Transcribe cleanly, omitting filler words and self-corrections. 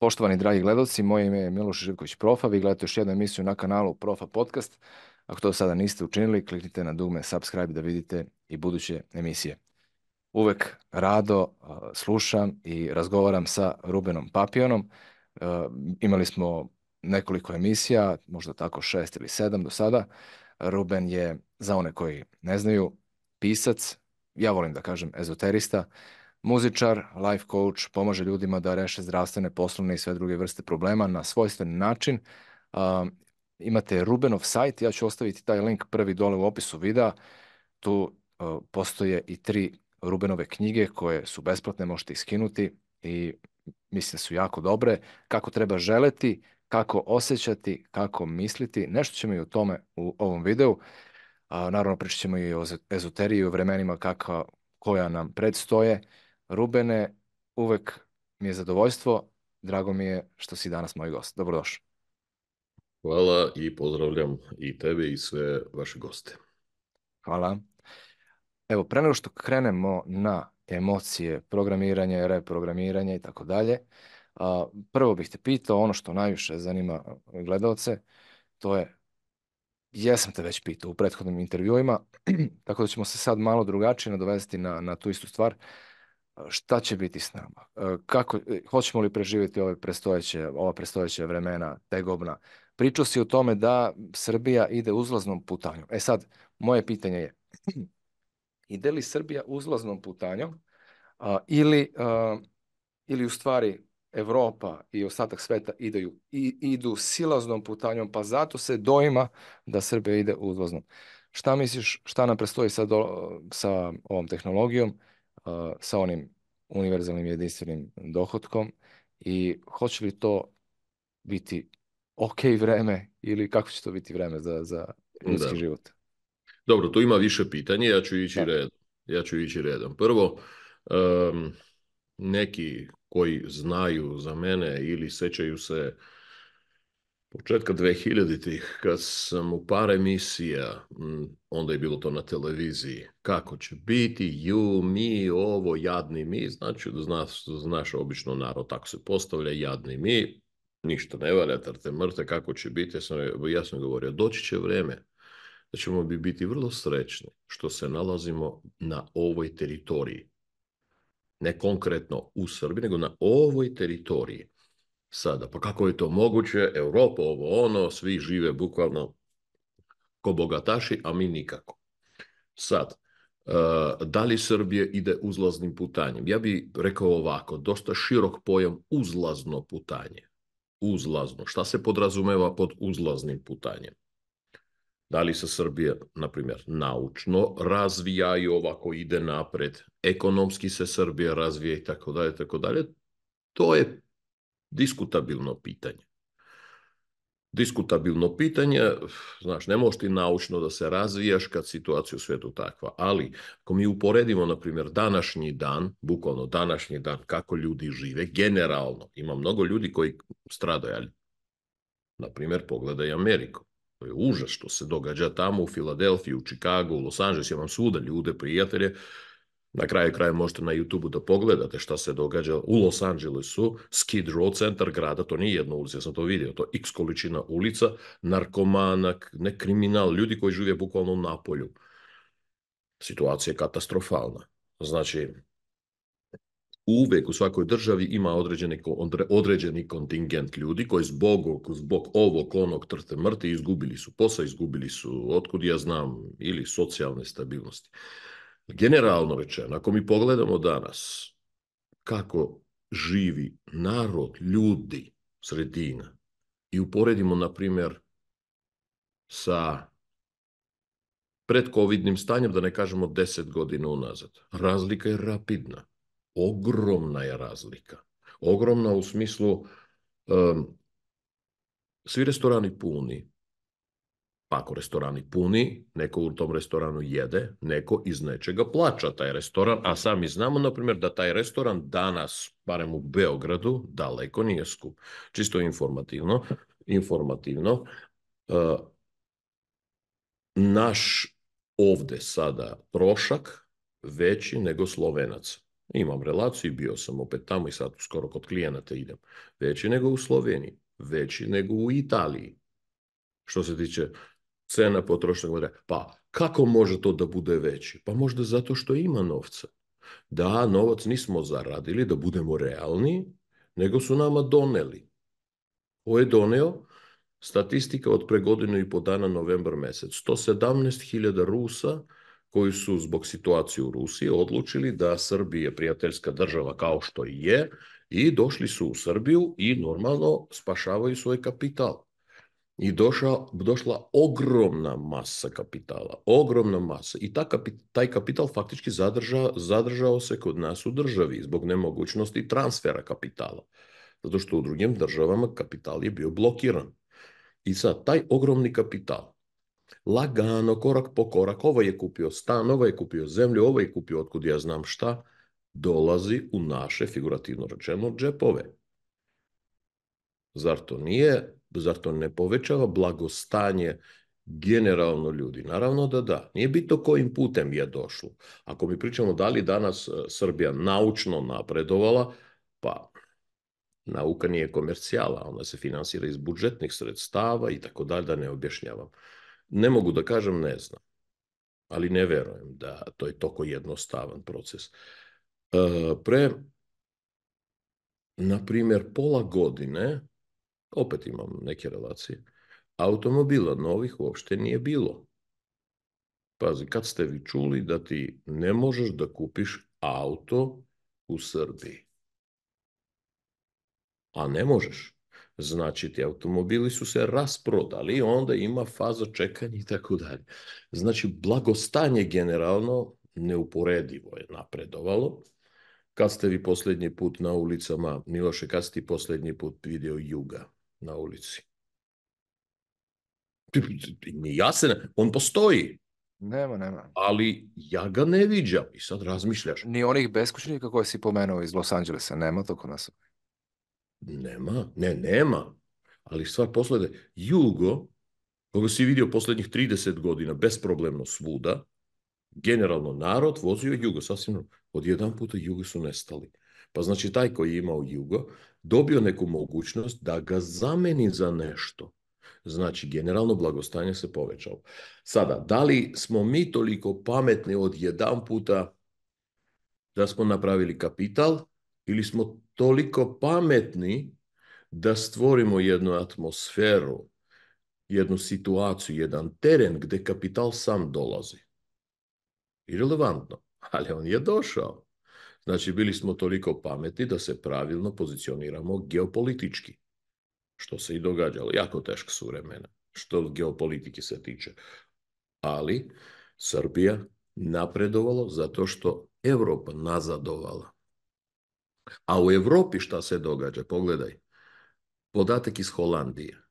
Poštovani dragi gledalci, moje ime je Miloš Živković Profa, vi gledate još jednu emisiju na kanalu Profa Podcast. Ako to sada niste učinili, kliknite na dugme subscribe da vidite i buduće emisije. Uvek rado slušam i razgovaram sa Rubenom Papianom. Imali smo nekoliko emisija, možda tako 6 ili 7 do sada. Ruben je, za one koji ne znaju, pisac, ja volim da kažem ezoterista, muzičar, life coach, pomaže ljudima da reše zdravstvene, poslovne i sve druge vrste problema na svojstven način. Imate Rubenov sajt, ja ću ostaviti taj link prvi dole u opisu videa. Tu postoje i 3 Rubenove knjige koje su besplatne, možete ih skinuti i mislim su jako dobre. Kako treba želeti, kako osjećati, kako misliti, nešto ćemo i o tome u ovom videu. Naravno pričat ćemo i o ezoteriji, o vremenima koja nam predstoje. Rubene, uvek mi je zadovoljstvo, drago mi je što si danas moj gost. Dobrodošao. Hvala i pozdravljam i tebe i sve vaše goste. Hvala. Evo, pre nego što krenemo na emocije, programiranje, reprogramiranje i tako dalje, prvo bih te pitao ono što najviše zanima gledalce, to je, jesam te već pitao u prethodnim intervjuima, tako da ćemo se sad malo drugačije nadovezati na tu istu stvar. Šta će biti s nama? Hoćemo li preživjeti ova predstojeća vremena, tegobna? Pričao si o tome da Srbija ide uzlaznom putanjom. E sad, moje pitanje je, ide li Srbija uzlaznom putanjom ili u stvari Evropa i ostatak sveta idu silaznom putanjom, pa zato se dojma da Srbija ide uzlaznom? Šta misliš, šta nam predstoji sa ovom tehnologijom, sa onim univerzalnim jedinstvenim dohotkom i hoće li to biti ok vreme ili kako će to biti vreme za ljudski život? Dobro, tu ima više pitanja, ja ću ići redom. Prvo, neki koji znaju za mene ili sećaju se početka 2000-ih, kad sam u par emisija, onda je bilo to na televiziji, kako će biti, ovo, jadni mi, znači da znaš obično narod, tako se postavlja, jadni mi, ništa ne valja, trte mrte, kako će biti, ja sam govorio, doći će vreme da ćemo biti vrlo srećni što se nalazimo na ovoj teritoriji. Ne konkretno u Srbiji, nego na ovoj teritoriji. Sada, pa kako je to moguće? Evropa, ovo, ono, svi žive bukvalno ko bogataši, a mi nikako. Sad, da li Srbija ide uzlaznim putanjem? Ja bih rekao ovako, dosta širok pojam uzlazno putanje. Uzlazno. Šta se podrazumeva pod uzlaznim putanjem? Da li se Srbija, na primjer, naučno razvija i ovako ide napred, ekonomski se Srbija razvija i tako dalje, tako dalje, to je diskutabilno pitanje. Diskutabilno pitanje, znaš, ne možeš ti naučno da se razvijaš kad situacija u svijetu takva, ali ako mi uporedimo, na primjer, današnji dan, bukvalno današnji dan, kako ljudi žive, generalno, ima mnogo ljudi koji stradaju, ali, na primjer, pogledaj Ameriku. To je užas što se događa tamo u Filadelfiji, u Čikagu, u Los Angeles, ja vam svuda ljude, prijatelje. Na kraju kraja možete na YouTube-u da pogledate šta se događa u Los Angelesu, Skid Row, centar grada, to nije jedna ulica, ja sam to vidio, to je x količina ulica, narkomanak, ne kriminal, ljudi koji žive bukvalno u napolju. Situacija je katastrofalna. Znači, uvijek u svakoj državi ima određeni kontingent ljudi koji zbog ovog, onog, trte mrte izgubili su posao, izgubili su, otkud ja znam, ili socijalne stabilnosti. Generalno rečeno, ako mi pogledamo danas kako živi narod, ljudi, sredina i uporedimo, na primjer, sa predcovidnim stanjem, da ne kažemo 10 godina unazad, razlika je rapidna. Ogromna je razlika. Ogromna u smislu svi restorani puni. Pa ako restorani puni, neko u tom restoranu jede, neko iz nečega plaća taj restoran, a sami znamo, na primjer, da taj restoran danas, barem u Beogradu, daleko nije skup. Čisto informativno. Naš ovde sada trošak veći nego Slovenac. Imam relaciju i bio sam opet tamo i sad skoro kod klijenata idem. Veći nego u Sloveniji, veći nego u Italiji. Što se tiče cena potrošnog materijala, pa kako može to da bude veći? Pa možda zato što ima novca. Da, novac nismo zaradili, da budemo realni, nego su nama doneli. Ovo je doneo statistika od pre godinu i po dana novembar mesec. 117.000 Rusa koji su zbog situacije u Rusiji odlučili da Srbija je prijateljska država kao što i je i došli su u Srbiju i normalno spašavaju svoj kapital. I došla ogromna masa kapitala, ogromna masa. I taj kapital faktički zadržao se kod nas u državi zbog nemogućnosti transfera kapitala. Zato što u drugim državama kapital je bio blokiran. I sad, taj ogromni kapital, lagano, korak po korak, ovaj je kupio stan, ovaj je kupio zemlju, ovaj je kupio otkud ja znam šta, dolazi u naše, figurativno rečeno, džepove. Zar to ne povećava blagostanje generalno ljudi? Naravno da da. Nije bitno kojim putem je došlo. Ako mi pričamo da li danas Srbija naučno napredovala, pa nauka nije komercijala, ona se finansira iz budžetnih sredstava i tako dalje, da ne objašnjavam. Ne mogu da kažem, ne znam, ali ne verujem da to je toliko jednostavan proces. Na primjer, pola godine, opet imam neke relacije, automobila novih uopšte nije bilo. Pazi, kad ste vi čuli da ti ne možeš da kupiš auto u Srbiji? A ne možeš. Znači, ti automobili su se rasprodali, onda ima faza čekanja i tako dalje. Znači, blagostanje generalno neuporedivo je napredovalo. Kad ste vi posljednji put na ulicama, Miloše, kad ste ti posljednji put vidio Juga na ulici? Ja se ne, on postoji. Nema. Ali ja ga ne viđam i sad razmišljaš. Ni onih beskućnika koje si pomenuo iz Los Angelesa, nema to kod nas. Nema. Ali stvar poslede, Jugo, koga si vidio posljednjih 30 godina, besproblemno svuda, generalno narod vozio Jugo, sasvim od jedan puta Jugo su nestali. Pa znači taj koji je imao Jugo, dobio neku mogućnost da ga zameni za nešto. Znači, generalno blagostanje se povećalo. Sada, da li smo mi toliko pametni od jedan puta da smo napravili kapital, ili smo toliko pametni da stvorimo jednu atmosferu, jednu situaciju, jedan teren gde kapital sam dolazi? Irelevantno, ali on je došao. Znači, bili smo toliko pametni da se pravilno pozicioniramo geopolitički, što se i događalo. Jako teška su vremena, što geopolitike se tiče. Ali Srbija napredovala zato što Evropa nazadovala. A u Evropi šta se događa? Pogledaj, podatak iz Holandije.